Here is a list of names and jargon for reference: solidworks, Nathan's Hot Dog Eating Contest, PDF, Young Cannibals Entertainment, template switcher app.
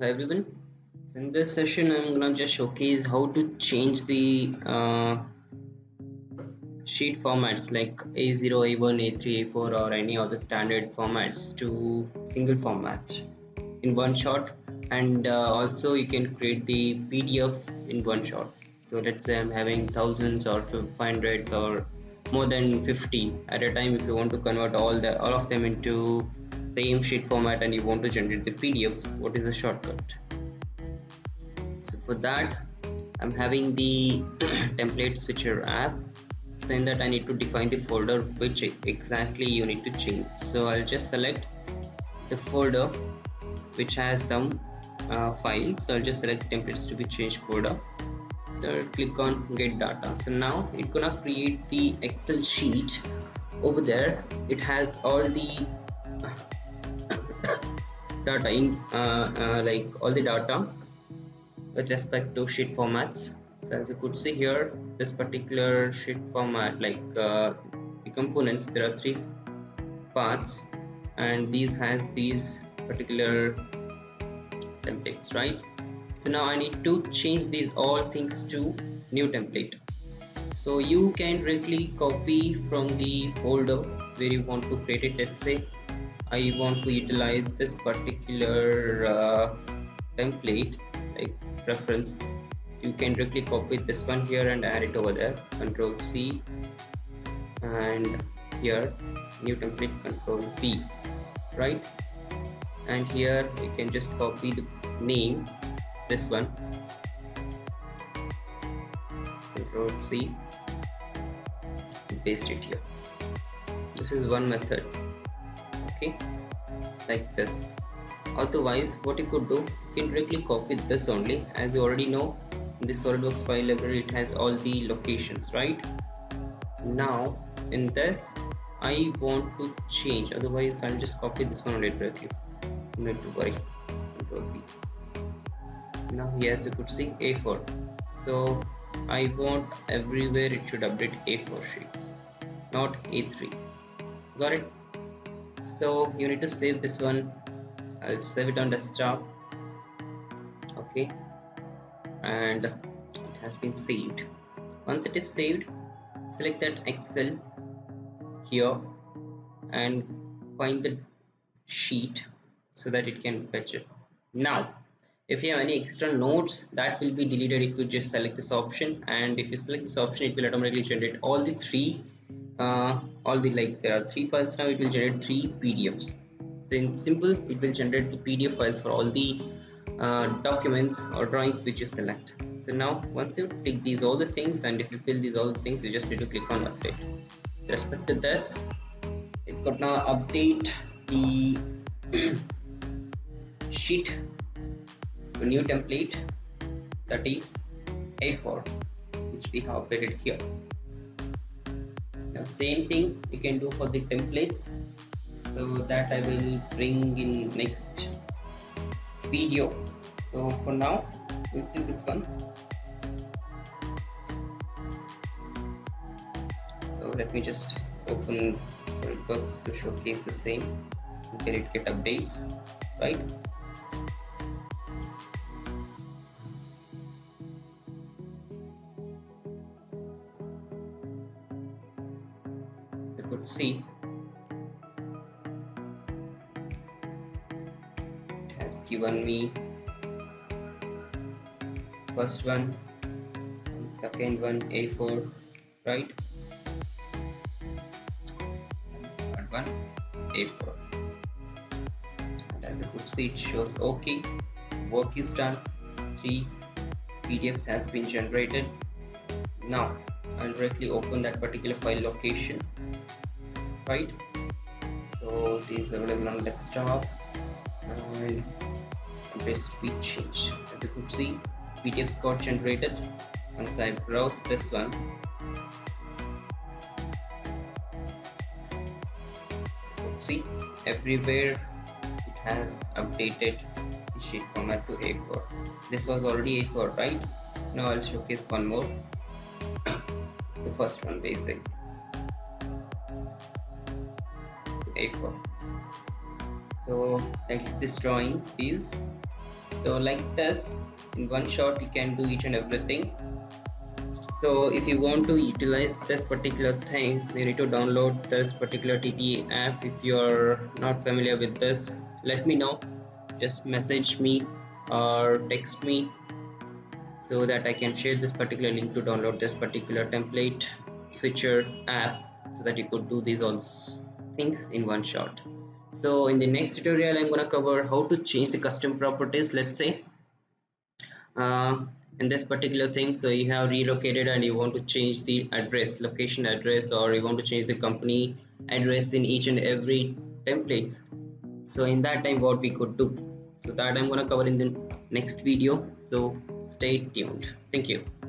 Hi everyone, so in this session I'm gonna just showcase how to change the sheet formats like A0, A1, A3, A4 or any other standard formats to single format in one shot, and also you can create the PDFs in one shot. So let's say I'm having thousands or 500s or more than 50 at a time. If you want to convert all of them into same sheet format and you want to generate the PDFs, what is the shortcut? So for that I'm having the template switcher app. So in that I need to define the folder which exactly you need to change. So I'll just select the folder which has some files. So I'll just select templates to be changed folder. So I'll click on get data. So now it's gonna create the Excel sheet over there. It has all the data in like all the data with respect to sheet formats. So as you could see here, this particular sheet format, like the components, there are three parts, and these has these particular templates, right? So now I need to change these all things to new template. So you can directly copy from the folder where you want to create it. Let's say I want to utilize this particular template like reference. You can directly copy this one here and add it over there. Control C, and here new template, Control V, right? And here you can just copy the name, this one, Control C, paste it here. This is one method, okay, like this. Otherwise what you could do, you can directly copy this only. As you already know, in the SolidWorks file library it has all the locations, right? Now in this I want to change, otherwise I'll just copy this one directly, no need to worry. Now here as you could see A4, so I want everywhere it should update A4 sheets, not A3. Got it? So you need to save this one. I'll save it on desktop, okay, and it has been saved. Once it is saved, select that Excel here and find the sheet so that it can fetch it. Now if you have any extra nodes, that will be deleted if you just select this option, and if you select this option it will automatically generate all the three there are three files. Now it will generate three PDFs. So in simple, it will generate the PDF files for all the documents or drawings which you select. So now once you tick these all the things, and if you fill these all the things, you just need to click on update. With respect to this, it could now update the sheet to new template, that is A4, which we have updated here. Now same thing you can do for the templates, so that I will bring in next video. So for now we'll see this one. So let me just open SolidWorks to showcase the same. Can it get updates, right? Could see it has given me first one, second one A4, right, third one A4, and as you could see it shows okay, work is done, three PDFs has been generated. Now I'll directly open that particular file location, right? So it is available on desktop and just be changed. As you could see, PDFs got generated. Once I browse this one, see everywhere it has updated the sheet format to A4. This was already A4, right? Now I'll showcase one more. The first one, basic A4. So like this drawing views, So like this, in one shot you can do each and everything. So if you want to utilize this particular thing, you need to download this particular TTA app. If you're not familiar with this, let me know, just message me or text me so that I can share this particular link to download this particular template switcher app, so that you could do these all things in one shot. So in the next tutorial, I'm gonna cover how to change the custom properties, let's say in this particular thing. So you have relocated and you want to change the address, location address, or you want to change the company address in each and every templates. So in that time, what we could do, so that I'm gonna cover in the next video. So stay tuned. Thank you.